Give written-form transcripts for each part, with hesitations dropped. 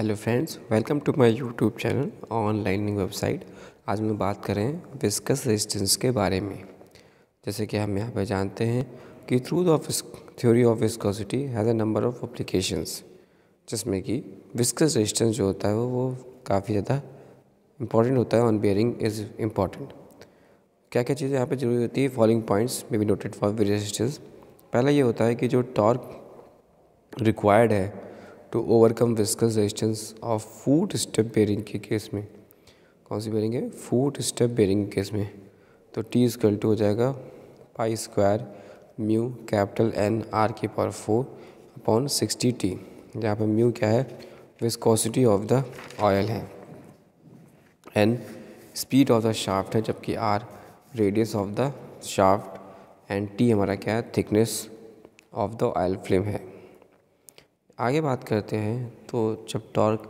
Hello friends, welcome to my YouTube channel on lining website. आज हम बात करें विस्कस रेजिस्टेंस के बारे में। जैसे कि हम यहाँ पर जानते हैं कि theory of viscosity has a number of applications, जिसमें कि विस्कस रेजिस्टेंस जो होता है वो काफ़ी ज़्यादा इम्पॉर्टेंट होता है। On bearing is important. क्या क्या चीज़ें यहाँ पर जरूरी होती है, फॉलोइंग पॉइंट्स में बी नोटेड फॉर रेजिस्टेंस। पहला ये होता है कि जो टॉर्क रिक्वायर्ड है to overcome viscous resistance of foot step bearing के केस में, कौन सी बेरिंग है, फुट स्टेप बेरिंग केस में, तो टी इक्वल टू हो जाएगा pi square mu capital N R की पावर 4 अपॉन 60 टी। जहाँ पर म्यू क्या है, विस्कोसिटी ऑफ द ऑयल है, N speed of the shaft है, जबकि R radius of the shaft, and T हमारा क्या है, thickness of the oil flame है। आगे बात करते हैं तो जब torque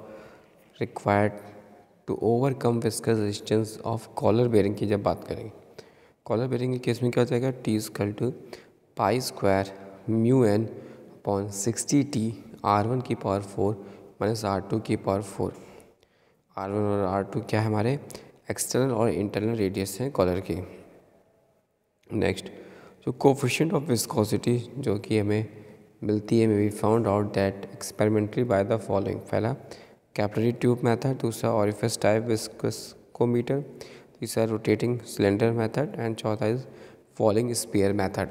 required to overcome viscous resistance of collar bearing की जब बात करेंगे, कॉलर बेरिंग के केस में क्या हो जाएगा, T equal to pi square mu N upon 60 T R1 की पावर 4 माइनस R2 की पावर 4। R1 और R2 क्या है, हमारे एक्सटर्नल और इंटरनल रेडियस हैं कॉलर के। नेक्स्ट जो कोफिशिएंट ऑफ विस्कोसिटी जो कि हमें मिलती है, may be found out that experimentally by the following. पहला कैपिलरी ट्यूब मेथड, दूसरा ऑरिफिस टाइप विस्कोमीटर, तीसरा रोटेटिंग सिलेंडर मेथड, एंड चौथा इज फॉलिंग स्पेयर मेथड।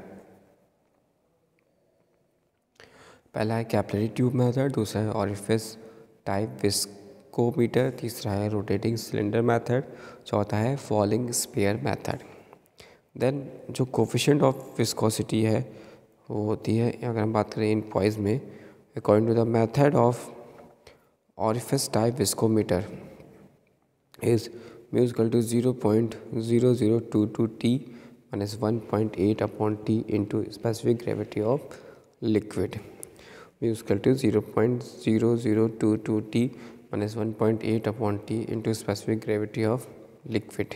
पहला है कैपिलरी ट्यूब मेथड, दूसरा है ऑरिफिस टाइप विस्कोमीटर, तीसरा है रोटेटिंग सिलेंडर मेथड, चौथा है फॉलिंग स्पेयर मेथड। देन जो कोफिशिएंट ऑफ विस्कोसिटी है वो होती है, अगर हम बात करें इन पॉइज में, according to the method of Orifice type viscometer is mu is equal to 0.0022 T minus 1.8 upon T into specific gravity of liquid. Mu is equal to 0.0022 T minus 1.8 upon T into specific gravity of liquid.